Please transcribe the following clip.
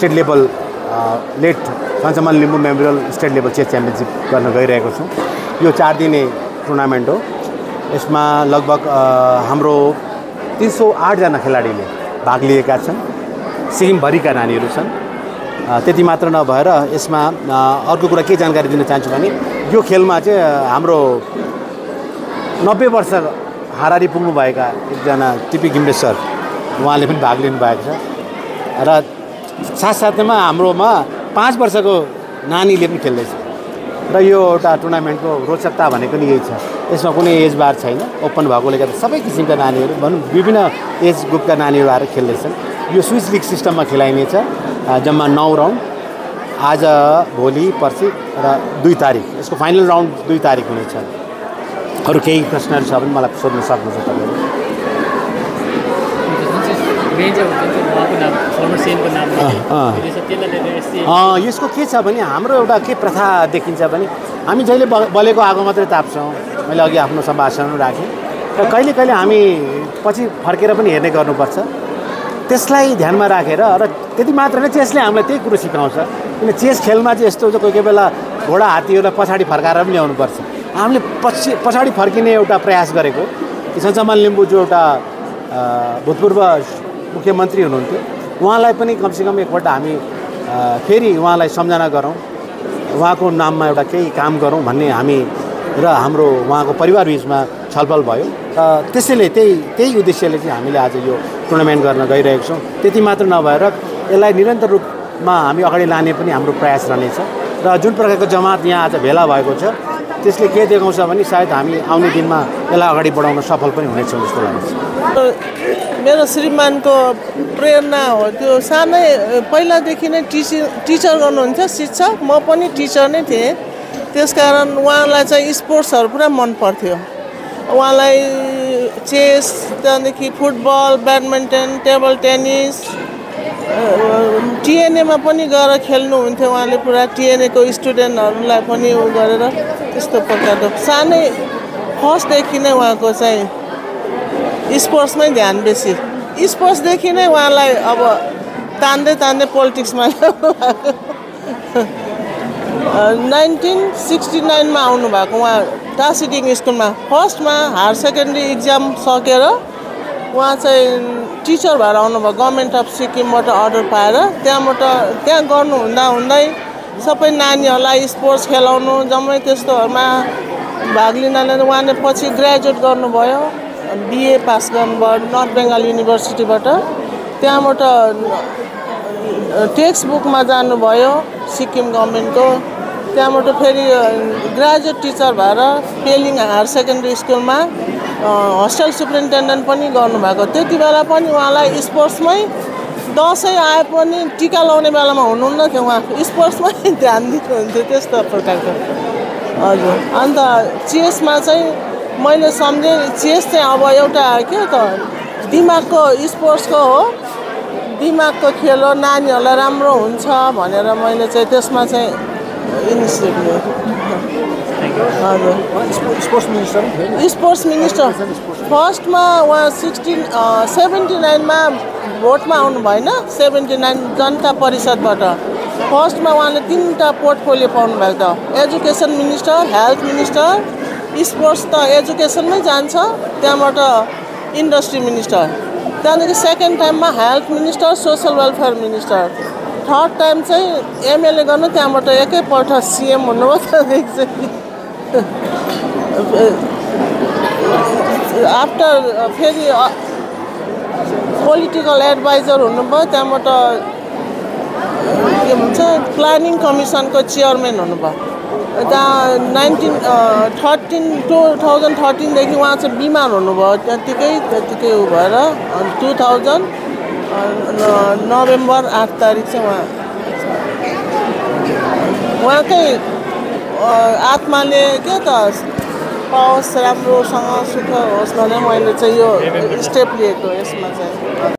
state level late Sanchaman Limboo Memorial State Level Chess Championship गर्न गइरहेको छु। यो 4 दिने टुर्नामेन्ट हो। यसमा लगभग हाम्रो 308 जना खेलाडीले भाग लिएका छन्। सिक्किम भरिका नानीहरू छन्। त्यति मात्र नभएर यसमा अर्को कुरा के जानकारी दिन चाहन्छु भने यो खेलमा चाहिँ हाम्रो 90 वर्ष हारारी पुग्नु भएका एकजना टिपी घिम्रे सर उहाँले पनि भाग लिनु भएको छ र साथसाथैमा हाम्रोमा 5 वर्षको नानीले पनि खेल्दै छ र यो एउटा टुर्नामेन्टको रोचकता भनेको नि यही छ। यसमा कुनै एज बार छैन, ओपन भएकोले गर्दा सबै किसिमका नानीहरू भनौं विभिन्न एज ग्रुपका नानीहरू आएर खेल्दै छन्। यो स्विच लीग सिस्टममा खेलाइनेछ, जम्मा 9 राउन्ड, आज भोलि पर्सि र 2 तारिख यसको फाइनल राउन्ड 2 तारिख हुनेछ। अरु केही प्रश्नहरु छ भने मलाई सोध्न सक्नुहुन्छ तपाईहरु। यसको के छ भने हाम्रो एउटा के प्रथा देखिन्छ भने हामी जहिले बलेको आगो मात्रै ताप्छौँ। मैले अघि आफ्नो सम्भाषण राखेँ र कहिले कहिले हामी पछि फर्केर पनि हेर्ने गर्नुपर्छ। त्यसलाई ध्यानमा राखेर र त्यति मात्र नै चेसले हामीलाई त्यही कुरो सिकाउँछ। किन चेस खेलमा चाहिँ यस्तो हुन्छ कोही कोही बेला घोडा हात्तीहरूलाई पछाडि फर्काएर पनि ल्याउनुपर्छ। हामीले पछाडि फर्किने एउटा प्रयास गरेको संचामन लिम्बू जो एउटा भूतपूर्व मुख्यमन्त्री हुनुहुन्थ्यो उहाँलाई पनि कमसेकम एकपल्ट हामी फेरि उहाँलाई सम्झना गरौँ, उहाँको नाममा एउटा केही काम गरौँ भन्ने हामी र हाम्रो उहाँको परिवार बीचमा छलफल भयो। त्यसैले त्यही उद्देश्यले चाहिँ हामीले आज यो टुर्नामेन्ट गर्न गइरहेको छौँ। त्यति मात्र नभएर यसलाई निरन्तर रूपमा हामी अगाडि लाने पनि हाम्रो प्रयास रहनेछ र जुन प्रकारको जमात यहाँ आज भेला भएको छ त्यसले के देखाउँछ भने सायद हामी आउने दिनमा यसलाई अगाडि बढाउन सफल पनि हुनेछौँ जस्तो लाग्छ। मेरो श्रीमानको प्रेरणा हो त्यो सानै पहिलादेखि नै टिचर गर्नुहुन्छ, शिक्षक। म पनि टिचर नै थिएँ, त्यसकारण उहाँलाई चाहिँ स्पोर्ट्सहरु पुरा मन पर्थ्यो। उहाँलाई चेस, त्यहाँदेखि फुटबल, ब्याडमिन्टन, टेबल टेनिस, टिएनएमा पनि गएर खेल्नुहुन्थ्यो उहाँले। पुरा टिएनएको स्टुडेन्टहरूलाई पनि उ गरेर त्यस्तो प्रकारको सानै फर्स्टदेखि नै उहाँको चाहिँ स्पोर्ट्समै ध्यान बेसी। स्पोर्ट्सदेखि नै उहाँलाई अब तान्दै तान्दै पोलिटिक्समा 1969 आउनुभएको। उहाँ टासिडिङ स्कुलमा फर्स्टमा हायर सेकेन्ड्री इक्जाम सकेर उहाँ चाहिँ टिचर भएर आउनुभयो। गभर्मेन्ट अफ सिक्किमबाट अर्डर पाएर त्यहाँ गर्नुहुँदा हुँदै सबै नानीहरूलाई स्पोर्ट्स खेलाउनु जम्मै त्यस्तोहरूमा भाग लिनाले उहाँले पछि ग्रेजुएट गर्नुभयो। बीए पास गर्नुभयो नर्थ बेङ्गाल युनिभर्सिटीबाट। त्यहाँबाट टेक्स्ट बुकमा जानुभयो सिक्किम गभर्मेन्टको। त्यहाँबाट फेरि ग्रेजुएट टिचर भएर पेलिङ हायर सेकेन्ड्री स्कुलमा होस्टेल सुप्रिन्टेन्डेन्ट पनि गर्नुभएको। त्यति बेला पनि उहाँलाई स्पोर्ट्समै दसैँ आए पनि टिका लाउने बेलामा हुनुहुन्न थियो, उहाँ स्पोर्ट्समै ध्यान दिनुहुन्थ्यो। त्यस्तो प्रकारको हजुर। अन्त चेसमा चाहिँ मैले सम्झेँ चेस चाहिँ अब एउटा के त दिमागको स्पोर्ट्सको हो, दिमागको खेल हो, नानीहरूलाई राम्रो हुन्छ भनेर मैले चाहिँ त्यसमा चाहिँ इनिसिएट लिएँ। हजुर, स्पोर्ट्स मिनिस्टर फर्स्टमा उहाँ 1979 भोटमा आउनु भएन, 79 जनता परिषदबाट। फर्स्टमा उहाँले 3 पोर्टफोलियो पाउनुभएको थियो, education minister, health minister, sports त एजुकेसनमै जान्छ, त्यहाँबाट इन्डस्ट्री मिनिस्टर, त्यहाँदेखि सेकेन्ड टाइममा health minister, social welfare minister, third time चाहिँ एमएलए गर्नु, त्यहाँबाट एकैपल्ट सिएम हुनुभयो। त्यहाँदेखि चाहिँ आफ्टर फेरि पोलिटिकल एडभाइजर हुनुभयो, त्यहाँबाट के भन्छ प्लानिङ कमिसनको चेयरम्यान हुनुभयो। त्यहाँ 2013 देखि उहाँ चाहिँ बिमार हुनुभयो, त्यतिकै उ भएर 2000 नोभेम्बर 8 तारिक चाहिँ उहाँकै आत्माले के त पाओस्, राम्रोसँग सुख होस् भनेर मैले चाहिँ यो स्टेप लिएको यसमा चाहिँ।